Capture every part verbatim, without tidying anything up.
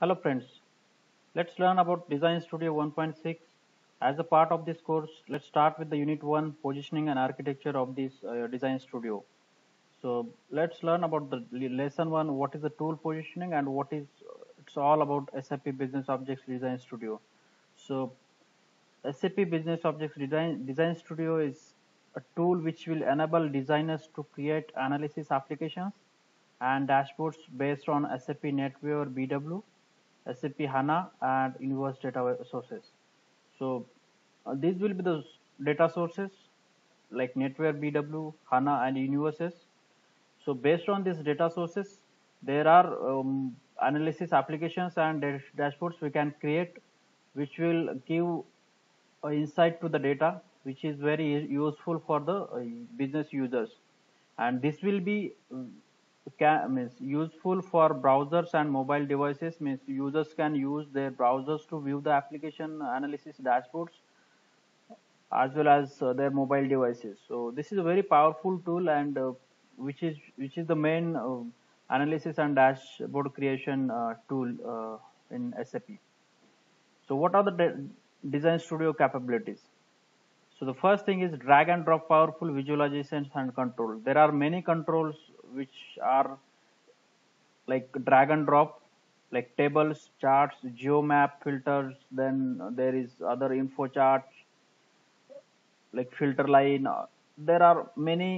Hello friends, let's learn about Design Studio one point six. As a part of this course, let's start with the Unit one, Positioning and Architecture of this uh, Design Studio. So let's learn about the Lesson one, what is the tool positioning and what is, it's all about S A P Business Objects Design Studio. So S A P Business Objects Design, Design Studio is a tool which will enable designers to create analysis applications and dashboards based on S A P NetWeaver B W, S A P HANA and Universe data sources. So uh, these will be the data sources like NetWeaver B W, HANA and Universes. So based on these data sources, there are um, analysis applications and dash dashboards we can create, which will give uh, insight to the data, which is very useful for the uh, business users. And this will be Can, means useful for browsers and mobile devices, means users can use their browsers to view the application analysis dashboards as well as uh, their mobile devices. So this is a very powerful tool, and uh, which is which is the main uh, analysis and dashboard creation uh, tool uh, in S A P. So what are the de Design Studio capabilities? So the first thing is drag and drop powerful visualizations and control. There are many controls which are like drag and drop, like tables, charts, geomap, filters, then there is other info charts, like filter line. There are many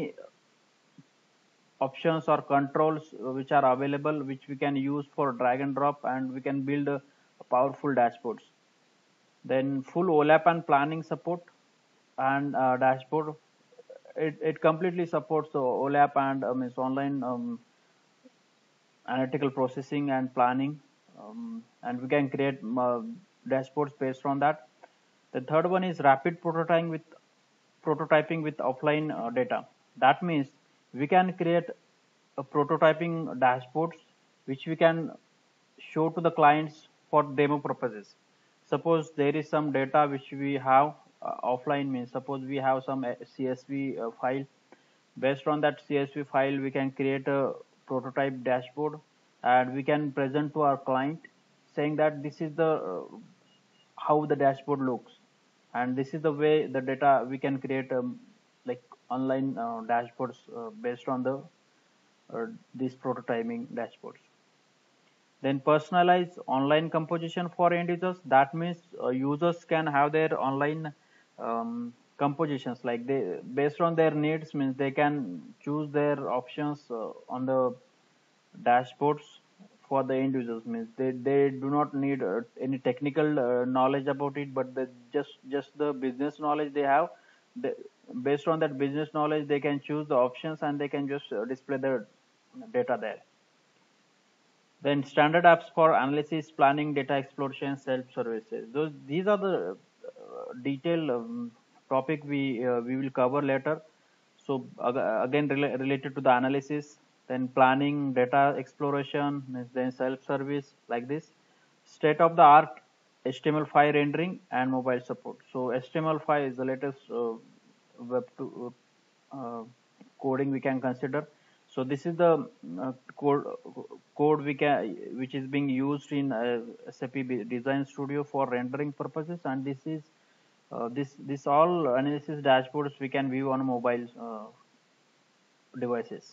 options or controls which are available, which we can use for drag and drop, and we can build a powerful dashboards. Then full O LAP and planning support and uh, dashboard. It, it completely supports uh, O LAP and um, its online um, analytical processing and planning, um, and we can create uh, dashboards based on that. The third one is rapid prototyping with prototyping with offline uh, data. That means we can create a prototyping dashboards which we can show to the clients for demo purposes. Suppose there is some data which we have Uh, offline, means suppose we have some C S V uh, file. Based on that C S V file, we can create a prototype dashboard, and we can present to our client saying that this is the uh, how the dashboard looks, and this is the way the data we can create um, like online uh, dashboards uh, based on the uh, this prototyping dashboards. Then personalize online composition for end users. That means uh, users can have their online Um, compositions, like they based on their needs, means they can choose their options uh, on the dashboards for the end users. Means they they do not need uh, any technical uh, knowledge about it, but they just just the business knowledge they have. They, based on that business knowledge, they can choose the options and they can just uh, display their data there. Then standard apps for analysis, planning, data exploration, self services. Those these are the detailed um, topic we uh, we will cover later. So uh, again rela related to the analysis, then planning, data exploration, then self-service, like this. State of the art H T M L five rendering and mobile support. So H T M L five is the latest uh, web to, uh, coding we can consider. So this is the uh, code code we can, which is being used in uh, S A P Design Studio for rendering purposes, and this is uh, this this all analysis dashboards we can view on mobile uh, devices.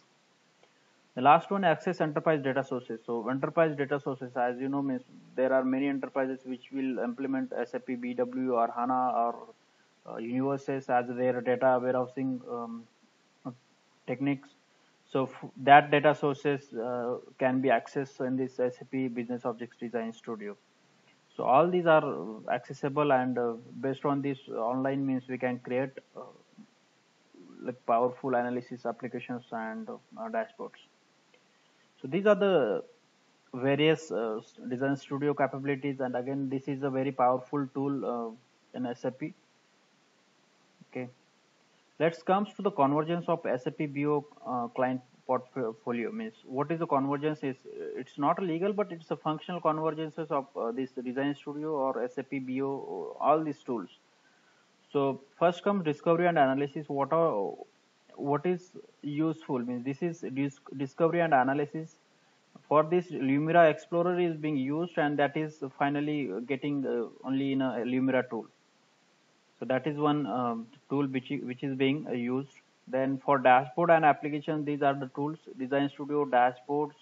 The last one, access enterprise data sources. So enterprise data sources, as you know, means there are many enterprises which will implement S A P B W or HANA or uh, Universes as their data warehousing um, techniques. So that data sources uh, can be accessed in this S A P Business Objects Design Studio. So all these are accessible, and uh, based on this online means we can create uh, like powerful analysis applications and uh, dashboards. So these are the various uh, Design Studio capabilities, and again this is a very powerful tool uh, in S A P. Okay. Let's comes to the convergence of S A P B O uh, client portfolio. Means what is the convergence? Is it's not legal, but it's a functional convergences of uh, this Design Studio or S A P B O, all these tools. So first comes discovery and analysis. What are what is useful? Means this is discovery and analysis for this Lumira Explorer is being used, and that is finally getting uh, only in a Lumira tool. So that is one um, tool which, which is being uh, used. Then for dashboard and application, these are the tools: Design Studio, Dashboards,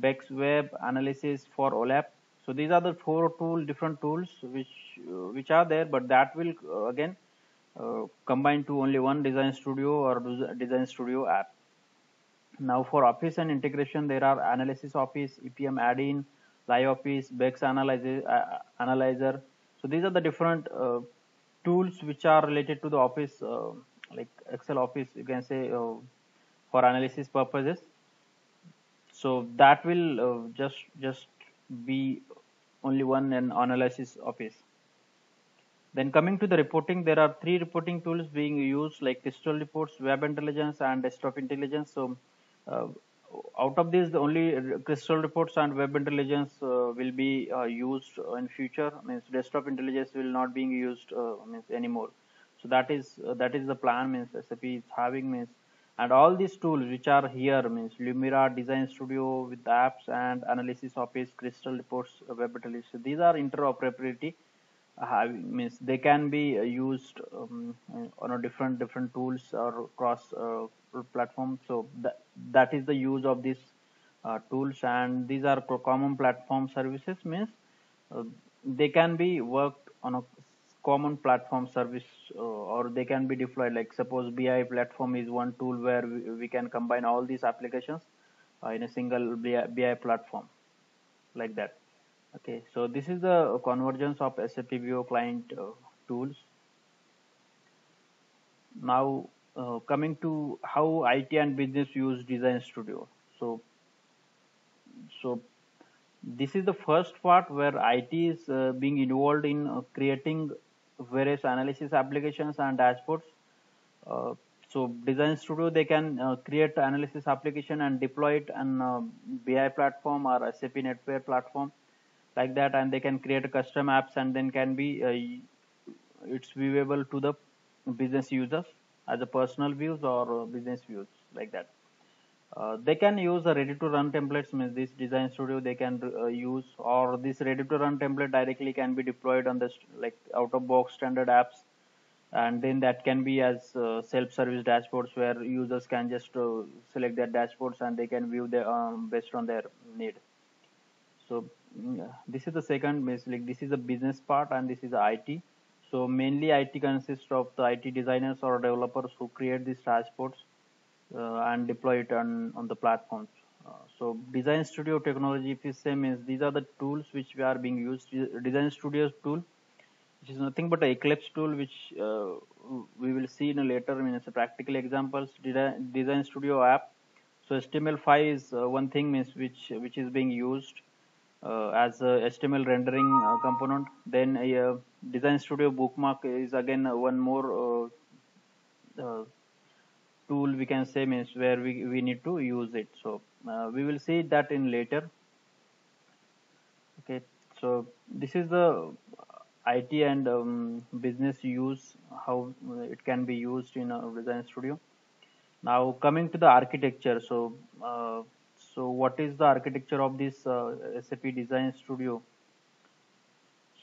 BEx Web, Analysis for OLAP. So these are the four tool, different tools which uh, which are there, but that will uh, again uh, combine to only one Design Studio or Design Studio app. Now for Office and integration, there are Analysis Office, E P M Add-in, Live Office, BEx Analyzer. Uh, analyzer. So these are the different uh, tools which are related to the Office, uh, like Excel Office, you can say, uh, for analysis purposes. So that will uh, just just be only one in Analysis Office. Then coming to the reporting, there are three reporting tools being used, like Crystal Reports, Web Intelligence, and Desktop Intelligence. So uh, out of these, the only Crystal Reports and Web Intelligence uh, will be uh, used in future. Means Desktop Intelligence will not being used uh, means anymore. So that is uh, that is the plan. Means S A P is having means, and all these tools which are here, means Lumira, Design Studio with apps, and Analysis Office, Crystal Reports, uh, Web Intelligence. So these are interoperability. Uh, means they can be uh, used um, on a different different tools or cross uh, platform. So that that is the use of these uh, tools, and these are common platform services. Means uh, they can be worked on a common platform service, uh, or they can be deployed. Like suppose B I platform is one tool where we, we can combine all these applications uh, in a single B I platform, like that. Okay, so this is the convergence of S A P B O client uh, tools. Now uh, coming to how I T and business use Design Studio. So, so this is the first part where I T is uh, being involved in uh, creating various analysis applications and dashboards. Uh, so Design Studio, they can uh, create analysis application and deploy it on uh, B I platform or S A P NetWeaver platform, like that, and they can create custom apps, and then can be uh, it's viewable to the business users as a personal views or uh, business views, like that. Uh, they can use a ready to run templates. Means this Design Studio they can uh, use, or this ready to run template directly can be deployed on this like out of box standard apps, and then that can be as uh, self service dashboards where users can just uh, select their dashboards and they can view their um, based on their need. So yeah, this is the second, basically this is the business part and this is the I T. So mainly I T consists of the I T designers or developers who create these dashboards uh, and deploy it on, on the platforms. Uh, so Design Studio technology, if you say, means these are the tools which we are being used. Design Studio tool, which is nothing but a Eclipse tool, which uh, we will see in a later, I mean, it's a practical examples. Design Studio app. So H T M L five is uh, one thing, means which which is being used Uh, as a H T M L rendering uh, component. Then a uh, Design Studio bookmark is again uh, one more uh, uh, tool we can say, means where we, we need to use it. So uh, we will see that in later. Okay, so this is the I T and um, business use, how it can be used in a Design Studio. Now coming to the architecture. So uh, So what is the architecture of this uh, S A P Design Studio?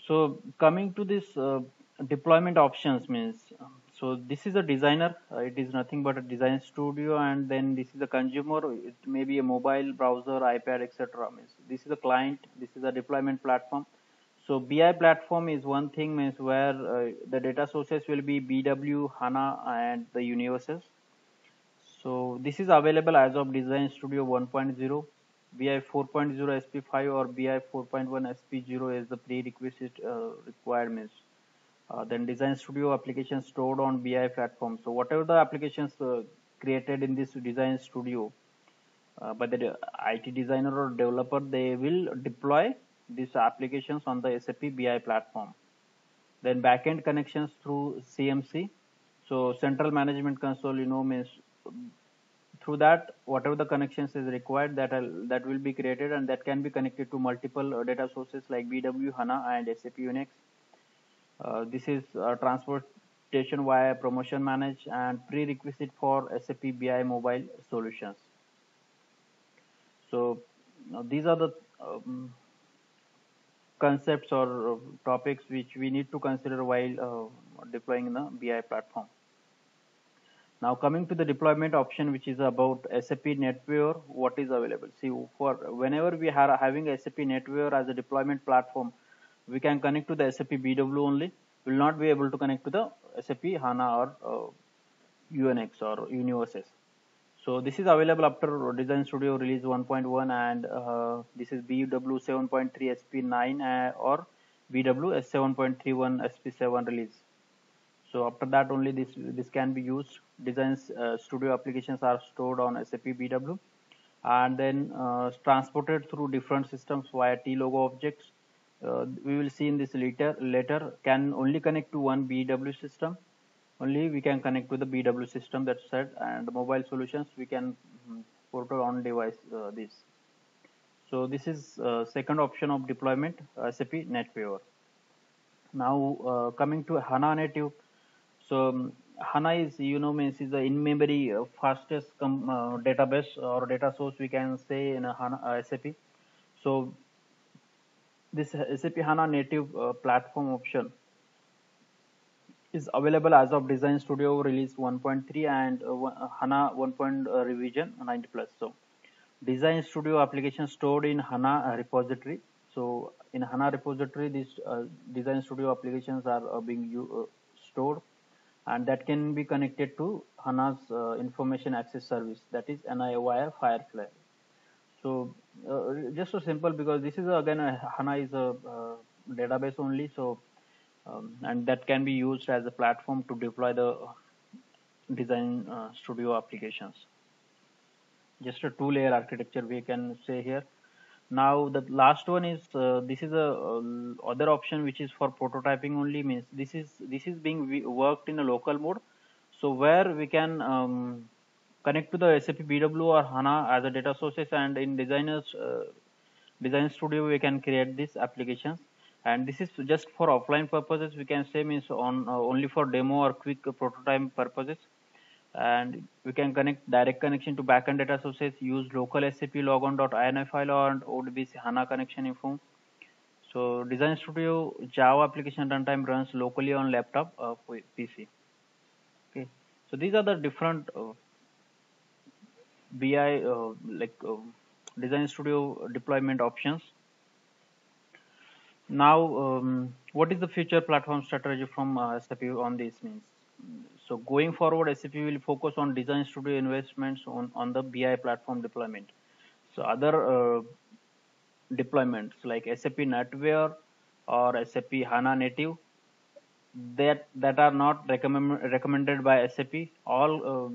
So coming to this uh, deployment options, means so this is a designer, uh, it is nothing but a Design Studio, and then this is a consumer, it may be a mobile, browser, iPad, et cetera. Means this is a client, this is a deployment platform. So B I platform is one thing, means where uh, the data sources will be B W, HANA, and the universes. So this is available as of Design Studio one point zero, B I four point zero S P five or B I four point one S P zero is the prerequisite uh, requirements. Uh, then Design Studio applications stored on B I platform. So whatever the applications uh, created in this Design Studio uh, by the I T designer or developer, they will deploy these applications on the S A P B I platform. Then backend connections through C M C. So central management console, you know, means through that whatever the connections is required, that that will be created, and that can be connected to multiple data sources like B W, HANA, and S A P Unix. Uh, this is uh, transportation via promotion manage and prerequisite for S A P B I mobile solutions. So Now these are the um, concepts or topics which we need to consider while uh, deploying the B I platform. Now coming to the deployment option, which is about S A P NetWeaver, what is available. See, for whenever we are having S A P NetWeaver as a deployment platform, we can connect to the S A P B W only. We will not be able to connect to the S A P HANA or uh, U N X or Universes. So this is available after Design Studio release one point one, and uh, this is B W seven point three S P nine uh, or B W S seven point three one S P seven release. So after that only this this can be used. Design uh, Studio applications are stored on S A P B W and then uh, transported through different systems via T logo objects. Uh, we will see in this later. Later can only connect to one B W system. Only we can connect to the B W system, that's said. And mobile solutions we can portal on device uh, this. So this is uh, second option of deployment, S A P NetWeaver. Now uh, coming to HANA native. So um, HANA is, you know, means is the in-memory uh, fastest com, uh, database or data source we can say in a HANA, uh, S A P. So this S A P HANA native uh, platform option is available as of Design Studio release one point three and uh, HANA one point oh uh, revision ninety plus. So Design Studio application stored in HANA repository. So in HANA repository, these uh, Design Studio applications are uh, being uh, stored. And that can be connected to HANA's uh, information access service, that is N I via Firefly. So uh, just so simple, because this is a, again a, HANA is a uh, database only, so um, and that can be used as a platform to deploy the Design uh, Studio applications. Just a two layer architecture we can say here. Now the last one is uh, this is a uh, other option which is for prototyping only, means this is this is being worked in a local mode, so where we can um, connect to the S A P B W or HANA as a data sources, and in designers uh, Design Studio we can create these applications, and this is just for offline purposes we can say, means on uh, only for demo or quick uh, prototype purposes, and we can connect direct connection to backend data sources, use local S A P logon dot I N I file or O D B C HANA connection info. So Design Studio Java application runtime runs locally on laptop or P C. Okay, so these are the different uh, B I uh, like uh, Design Studio deployment options. Now um, what is the future platform strategy from uh, S A P on this, means? So going forward, S A P will focus on Design Studio investments on, on the B I platform deployment. So other uh, deployments like S A P NetWeaver or S A P HANA native, that that are not recommend, recommended by S A P. All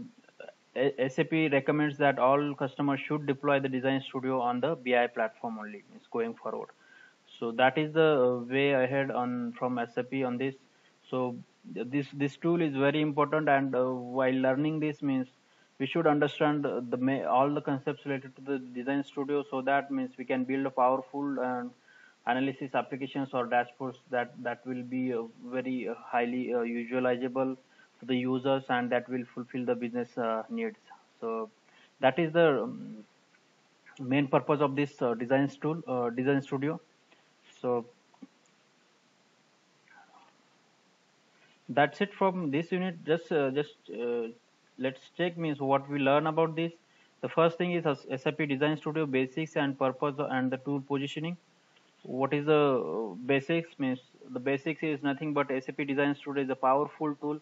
uh, S A P recommends that all customers should deploy the Design Studio on the B I platform only. It's going forward. So that is the way ahead on from S A P on this. So this this tool is very important, and uh, while learning this, means we should understand the all the concepts related to the Design Studio, so that means we can build a powerful uh, analysis applications or dashboards that that will be uh, very uh, highly uh, visualizable to the users, and that will fulfill the business uh, needs. So that is the um, main purpose of this uh, design tool uh, Design Studio. So that's it from this unit. Just uh, just uh, let's check, means what we learn about this. The first thing is S A P Design Studio basics and purpose and the tool positioning. What is the basics? Means the basics is nothing but S A P Design Studio is a powerful tool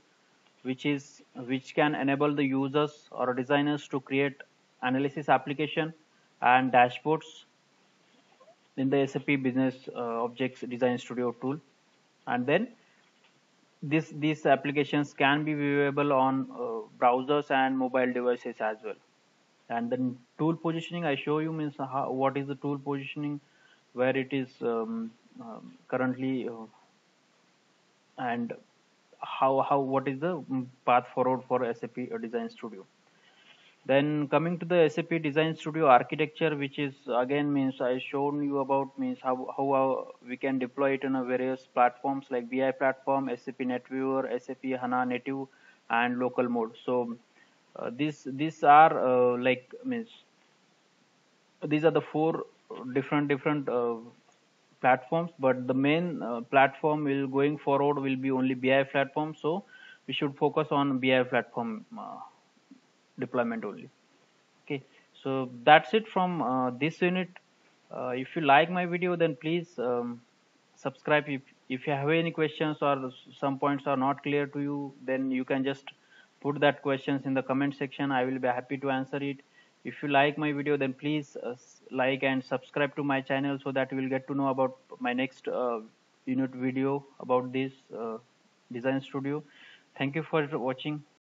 which is which can enable the users or designers to create analysis application and dashboards in the S A P Business uh, Objects Design Studio tool, and then This, these applications can be viewable on uh, browsers and mobile devices as well. And then tool positioning, I show you means how, what is the tool positioning, where it is um, um, currently, uh, and how how what is the path forward for S A P Design Studio. Then coming to the S A P Design Studio architecture, which is again means I shown you about, means how how uh, we can deploy it on a various platforms like B I platform, S A P NetWeaver, S A P HANA native, and local mode. So uh, these these are uh, like means these are the four different different uh, platforms, but the main uh, platform will going forward will be only B I platform. So we should focus on B I platform uh, deployment only. Okay, so that's it from uh, this unit. Uh, if you like my video, then please um, subscribe. If, if you have any questions or some points are not clear to you, then you can just put that questions in the comment section. I will be happy to answer it. If you like my video, then please uh, like and subscribe to my channel, so that you will get to know about my next uh, unit video about this uh, design studio. Thank you for watching.